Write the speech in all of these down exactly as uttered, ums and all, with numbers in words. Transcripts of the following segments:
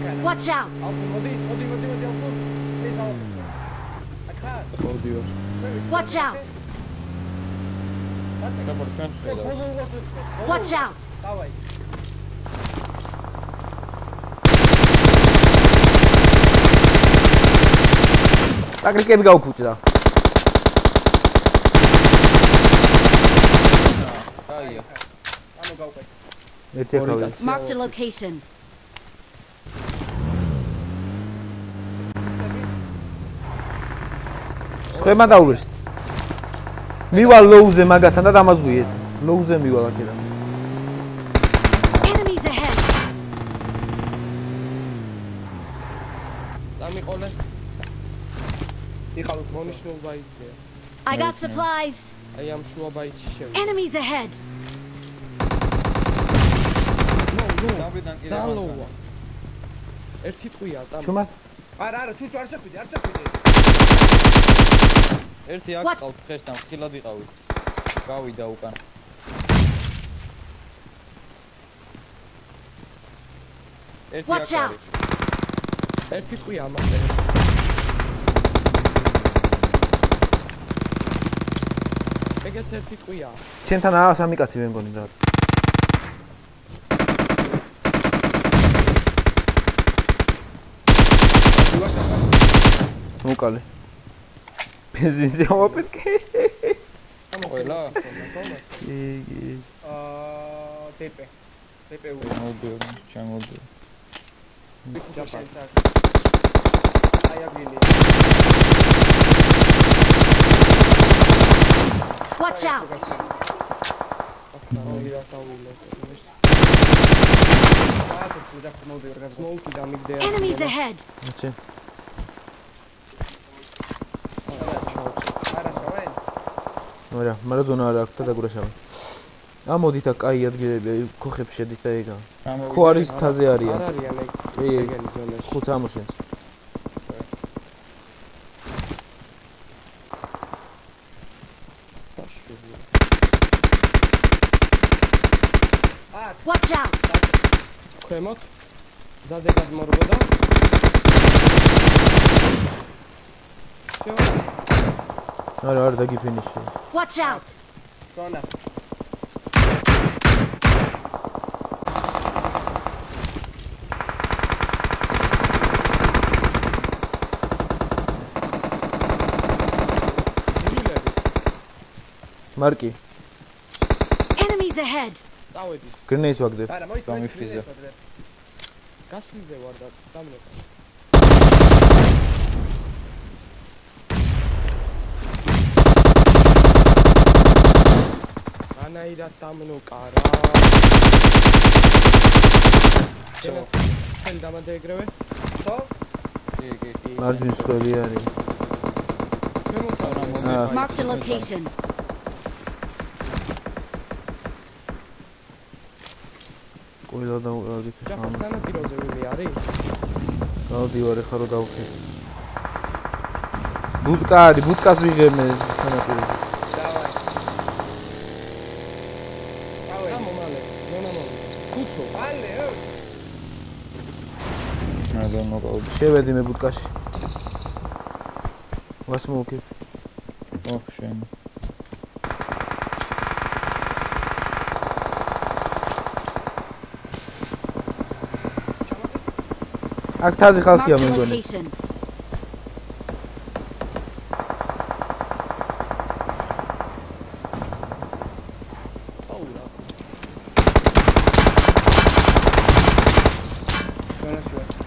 Watch out! Watch out! Watch out! Tak, let's go puta. Mark the location. Schema daulist. Miła loze magata nada mazgujet. Loze miła lakira. Enemies ahead. Damy kole. Michał, możesz się obajcie. I got supplies. A ja muszę obajcie się. Enemies ahead. Zalowa. Erti tkuja. Czumat. Ar ar, czuć, arce kudi, arce kudi. ერთი აქ ყავთ ხეს და ხილად იყავით. გავიდა უკან. ერთი აქ. ერთი ყია ამაზე. ეგეც ერთი ყია. ჩემთან აა სამი კაცი მე მგონი და. მოკალე. Więc nie mam opytki. Ola. Tepe. Tepe uda. No był, chciałem odbył. A ja bili. Watch out! Enemies ahead! Dobra, marazona rak, tada góraszamy. A modi tak aj odgrywa, kocheb się ditaiga. Kuaris tazy aria. Ej, kuca muszę. Watch out! Kłemot? Zazegad morwoda? Ara ara dagi finish. Watch out. Zona. Marki. Enemies ahead. Załobi. Grenades vagde. Tam ifrize. Kaslize varda. Tam ne? Na ida tam no kara. Czemu? Ten dama de greve? Co? Margin stowiary. Mark the location. Kojla da odi. Ja pasana piroze wiary. No diwary xaro dawxi. Budkari, budkas vigeme sana piroze. Siedźmy budkaś. Wasmuki. Och, siedźmy. A kto z halki mamy go?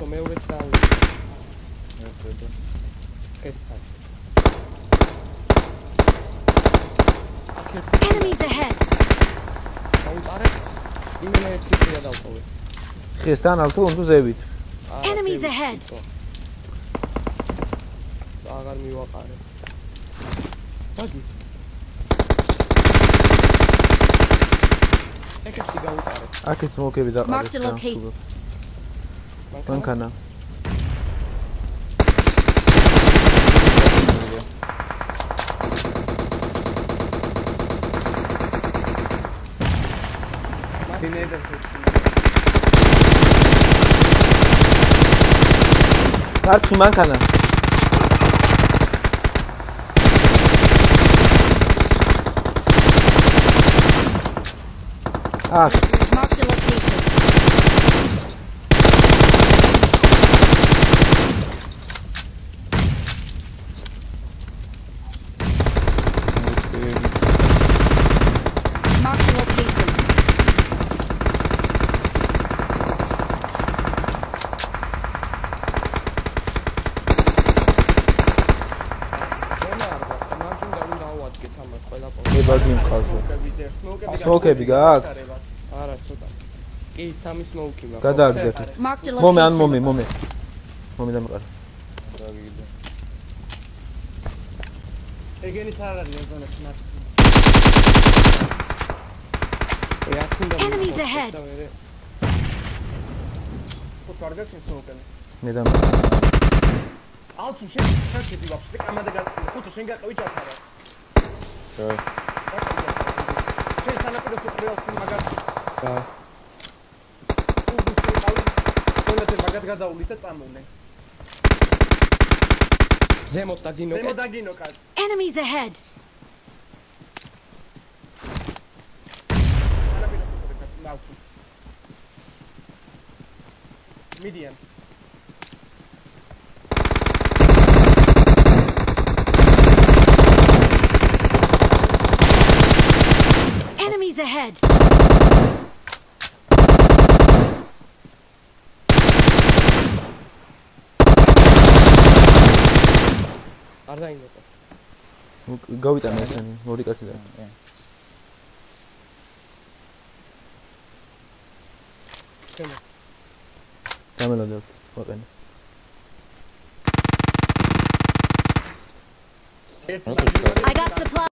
To meu vetal. Meu pedo. Está. Enemies ahead. Out are. Imene klipleri de altalı. Hestan altı ondu zevit. Enemies ahead. Dağar mı yok abi? Hadi. Ekip sigara utar. Akit smoke bir daha. Mark the location. Bankana. Tarz kim bankana? Ah. Smoke biga. Ara co tam? I sami smoke biga. Kada biga? Momi an momi momi. Momi dam kar. Egeni sarar lezone smash. Enemies ahead. Potargak nie smoke. Nie dam. Alcu się przecież biga. Przecież amada gaz. Kuto się gaz ojca. Cześć, ale tego co powiedział w tym magazynie. Tak. Pójdź ten magazyn gadał ulicę samolny. Zemotagino. Zemotagino kaz. Enemies ahead. Ale widzę to tak na autu. Median. Enemies ahead. Arda ingo. Go with animation. Mori kasi da. Come. Come lo deu. Open. I got supplies.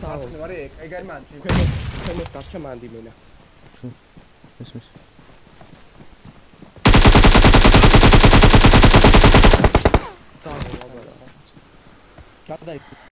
Sağ olun. Eğer mançın. Kömür taşça mandi beni. Mis mis. Sağ olun. Kadayıf.